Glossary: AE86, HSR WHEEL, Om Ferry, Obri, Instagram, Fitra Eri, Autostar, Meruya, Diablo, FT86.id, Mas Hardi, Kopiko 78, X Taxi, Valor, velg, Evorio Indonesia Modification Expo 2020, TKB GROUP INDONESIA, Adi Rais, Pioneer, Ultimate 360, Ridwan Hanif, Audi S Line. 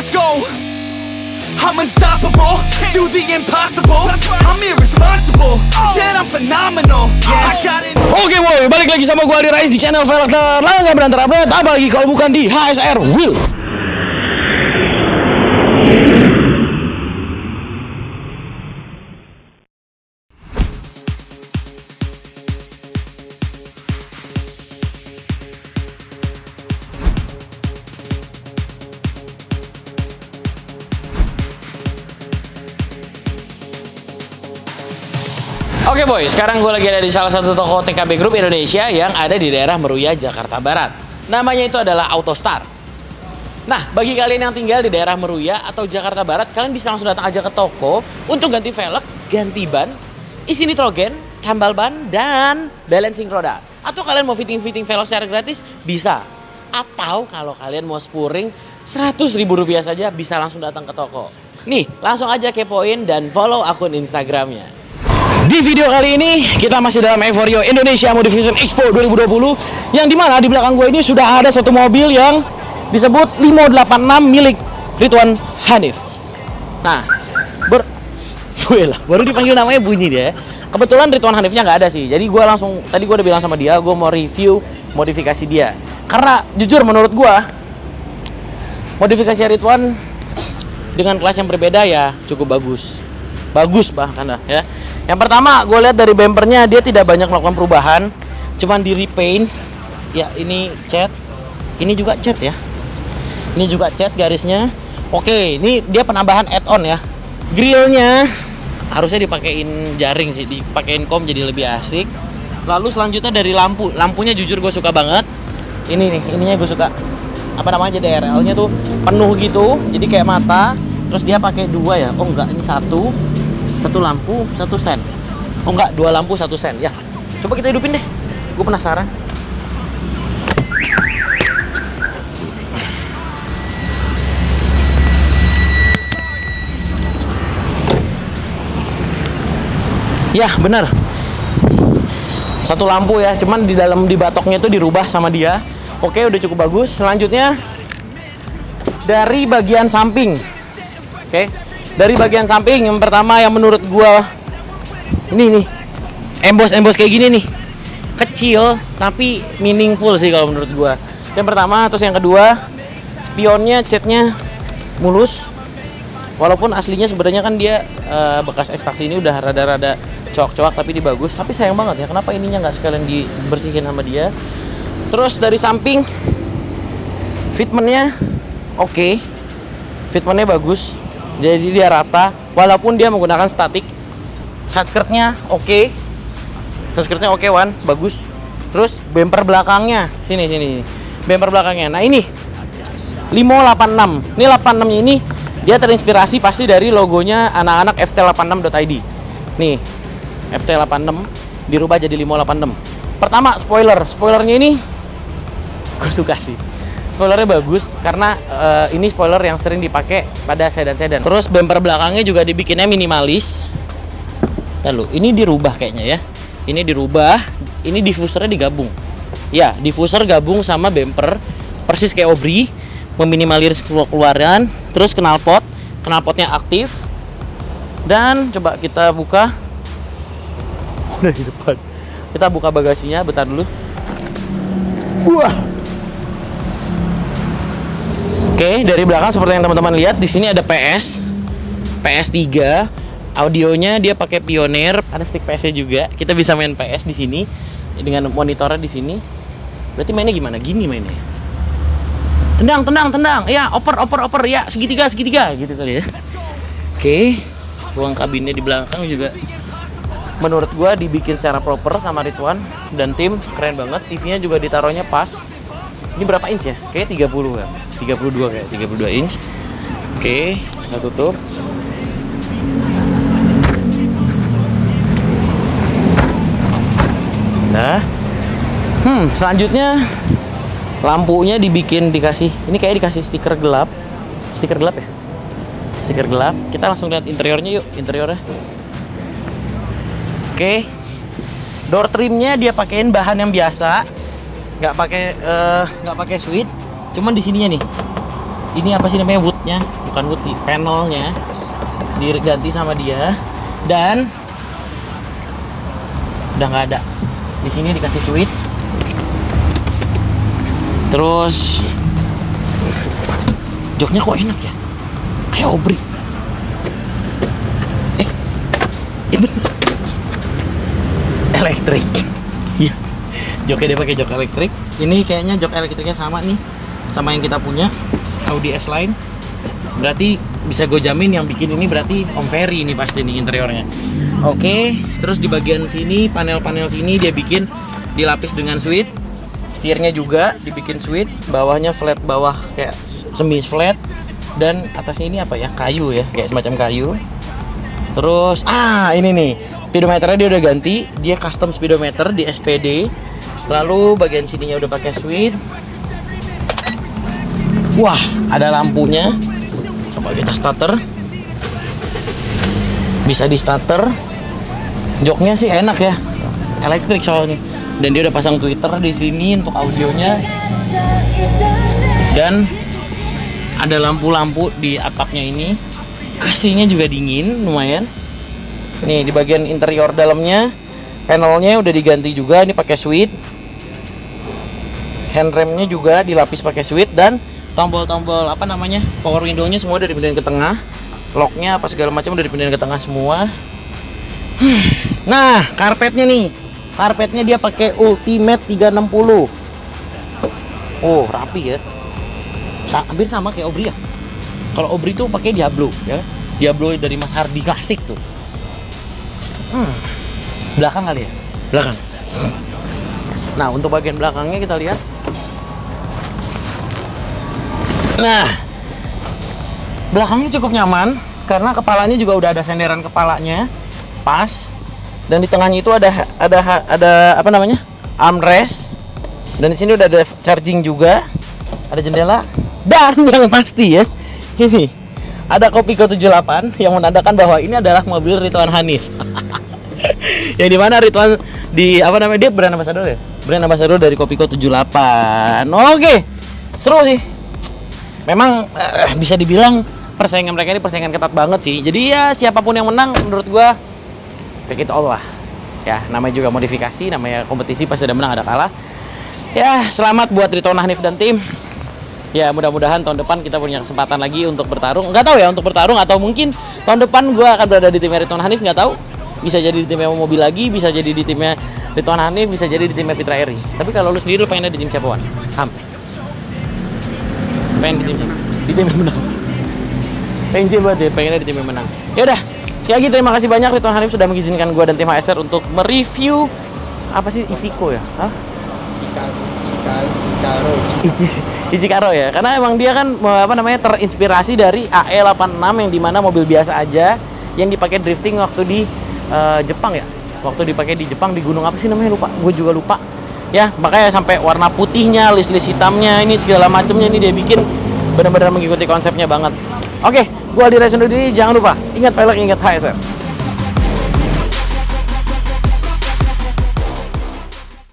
Let's go. I'm unstoppable, do the impossible. I'm irresponsible, yet I'm phenomenal. I got it. Oke boy, balik lagi sama gue Adi Rais di channel Valor. Lah nggak berantar update apa lagi kalau bukan di HSR WHEEL. Oke boy, sekarang gue lagi ada di salah satu toko TKB Group Indonesia yang ada di daerah Meruya, Jakarta Barat. Namanya itu adalah Autostar. Nah, bagi kalian yang tinggal di daerah Meruya atau Jakarta Barat, kalian bisa langsung datang aja ke toko untuk ganti velg, ganti ban, isi nitrogen, tambal ban, dan balancing roda. Atau kalian mau fitting-fitting velg secara gratis, bisa. Atau kalau kalian mau spuring, Rp100.000 saja bisa langsung datang ke toko. Nih, langsung aja kepoin dan follow akun Instagramnya. Di video kali ini kita masih dalam Evorio Indonesia Modification Expo 2020 yang dimana di belakang gue ini sudah ada satu mobil yang disebut 586 milik Ridwan Hanif. Nah, baru dipanggil namanya bunyi dia. Kebetulan Ridwan Hanifnya nggak ada sih, jadi gue langsung tadi gue udah bilang sama dia gue mau review modifikasi dia. Karena jujur menurut gue modifikasi Ridwan dengan kelas yang berbeda ya cukup bagus. Bagus bahkan lah ya. Yang pertama gue lihat dari bempernya dia tidak banyak melakukan perubahan, cuman di repaint ya, ini cat, ini juga cat ya, ini juga cat garisnya. Oke, ini dia penambahan add-on ya. Grillnya harusnya dipakein jaring sih, dipakein kom jadi lebih asik. Lalu selanjutnya dari lampu, lampunya jujur gue suka banget. Ini nih, ininya gue suka, apa namanya, DRL-nya tuh penuh gitu, jadi kayak mata. Terus dia pakai dua ya, oh enggak, ini satu lampu, satu sen. Oh enggak, dua lampu, satu sen ya. Coba kita hidupin deh, gue penasaran. Ya bener, satu lampu ya, cuman di dalam, di batoknya itu dirubah sama dia. Oke, udah cukup bagus. Selanjutnya dari bagian samping. Oke, dari bagian samping yang pertama yang menurut gua ini nih, emboss kayak gini nih, kecil tapi meaningful sih kalau menurut gua. Yang pertama, terus yang kedua, spionnya, catnya mulus, walaupun aslinya sebenarnya kan dia bekas X Taxi ini udah rada-rada cowok-cowok tapi dia bagus. Tapi sayang banget ya, kenapa ininya nggak sekalian dibersihin sama dia. Terus dari samping, fitmentnya oke, fitmentnya bagus. Jadi dia rata, walaupun dia menggunakan statik. Headskirtnya oke, headskirtnya oke, Wan, bagus. Terus bumper belakangnya, sini. Bumper belakangnya. Nah ini 586. Ini 86-nya ini dia terinspirasi pasti dari logonya anak-anak FT86.id. Nih FT86 dirubah jadi 586. Pertama spoilernya ini gue suka sih. Spoilernya bagus karena ini spoiler yang sering dipakai pada sedan-sedan. Terus bumper belakangnya juga dibikinnya minimalis. Lalu ini dirubah kayaknya ya. Ini dirubah, ini diffusernya digabung. Ya, diffuser gabung sama bumper persis kayak Obri, meminimalisir keluaran. Terus knalpotnya aktif. Dan coba kita buka. Udah di depan. Kita buka bagasinya, bentar dulu. Wah. Oke, dari belakang seperti yang teman-teman lihat di sini ada PS3, audionya dia pakai Pioneer, ada stick PS-nya juga. Kita bisa main PS di sini dengan monitornya di sini. Berarti mainnya gimana? Gini mainnya. Tendang. Ya, oper. Ya, segitiga gitu kali ya. Oke. Ruang kabinnya di belakang juga menurut gua dibikin secara proper sama Ridwan dan tim, keren banget. TV-nya juga ditaruhnya pas. Ini berapa inch ya? Kayaknya 30 ya. 32 kayak, 32 inch. Oke, kita tutup. Nah. Selanjutnya lampunya dikasih. Ini kayak dikasih stiker gelap. Stiker gelap ya? Stiker gelap. Kita langsung lihat interiornya yuk, Oke. Door trimnya dia pakein bahan yang biasa. Nggak pakai suite, cuman di sininya nih ini apa sih namanya, woodnya, bukan wood sih, panelnya diganti sama dia. Dan udah nggak ada. Di sini dikasih switch. Terus joknya kok enak ya, kayak obri. Elektrik. Iya. Joknya dia pakai jok elektrik. Ini kayaknya jok elektriknya sama nih sama yang kita punya Audi S Line. Berarti bisa gue jamin yang bikin ini berarti Om Ferry ini pasti nih interiornya. Oke, terus di bagian sini, panel-panel sini dia bikin dilapis dengan suede. Setirnya juga dibikin suede, bawahnya flat bawah kayak semi flat, dan atasnya ini apa ya? Kayu ya, kayak semacam kayu. Terus ini nih, speedometernya dia udah ganti, dia custom speedometer di SPD. Lalu bagian sininya udah pakai suede. Wah, ada lampunya. Coba kita starter. Bisa di starter. Joknya sih enak ya, elektrik soalnya. Dan dia udah pasang tweeter di sini untuk audionya. Dan ada lampu-lampu di atapnya ini. AC-nya juga dingin, lumayan. Nih di bagian interior dalamnya, panelnya udah diganti juga, ini pakai suede. Handremnya juga dilapis pakai suede, dan tombol-tombol apa namanya power window-nya semua udah dipindahin ke tengah, locknya apa segala macam udah dipindahin ke tengah semua. Nah, karpetnya nih, karpetnya dia pakai Ultimate 360. Oh, rapi ya, hampir sama kayak Obri ya. Kalau Obri tuh pakai Diablo ya, Diablo dari Mas Hardi klasik tuh. Belakang kali ya, belakang. Nah, untuk bagian belakangnya kita lihat. Nah, belakangnya cukup nyaman karena kepalanya juga udah ada senderan kepalanya pas, dan di tengahnya itu ada apa namanya, armrest, dan di sini udah ada charging juga, ada jendela, dan yang pasti ya ini ada Kopiko 78 yang menandakan bahwa ini adalah mobil Ridwan Hanif. Yang dimana Ridwan di apa namanya, dia brand ambassador ya, brand ambassador dari Kopiko 78. Oke, seru sih. Memang bisa dibilang persaingan mereka ini persaingan ketat banget sih. Jadi ya siapapun yang menang menurut gua take it all lah. Ya, namanya juga modifikasi, namanya kompetisi, pasti ada menang ada kalah. Ya, selamat buat Ridwan Hanif dan tim. Ya, mudah-mudahan tahun depan kita punya kesempatan lagi untuk bertarung. Nggak tahu ya untuk bertarung, atau mungkin tahun depan gua akan berada di timnya Ridwan Hanif, nggak tahu. Bisa jadi di timnya mobil lagi, bisa jadi di timnya Ridwan Hanif, bisa jadi di timnya Fitra Eri. Tapi kalau lu sendiri lu pengennya di tim siapa, Wan? Ham. Pengen di tim yang menang, pengen banget ya, pengennya di tim yang menang. Yaudah, sekali lagi terima kasih banyak Ridwan Hanif sudah mengizinkan gue dan tim HSR untuk mereview apa sih, Ichiko ya? Hah? Ichikaro ya, karena emang dia kan apa namanya terinspirasi dari AE86 yang dimana mobil biasa aja yang dipakai drifting waktu di Jepang ya, waktu dipakai di Jepang di gunung apa sih namanya, lupa, gue juga lupa. Ya, makanya sampai warna putihnya, list-list hitamnya, ini segala macamnya ini dia bikin benar-benar mengikuti konsepnya banget. Oke, gua Adi Rais undur diri, jangan lupa ingat velg, ingat HSR.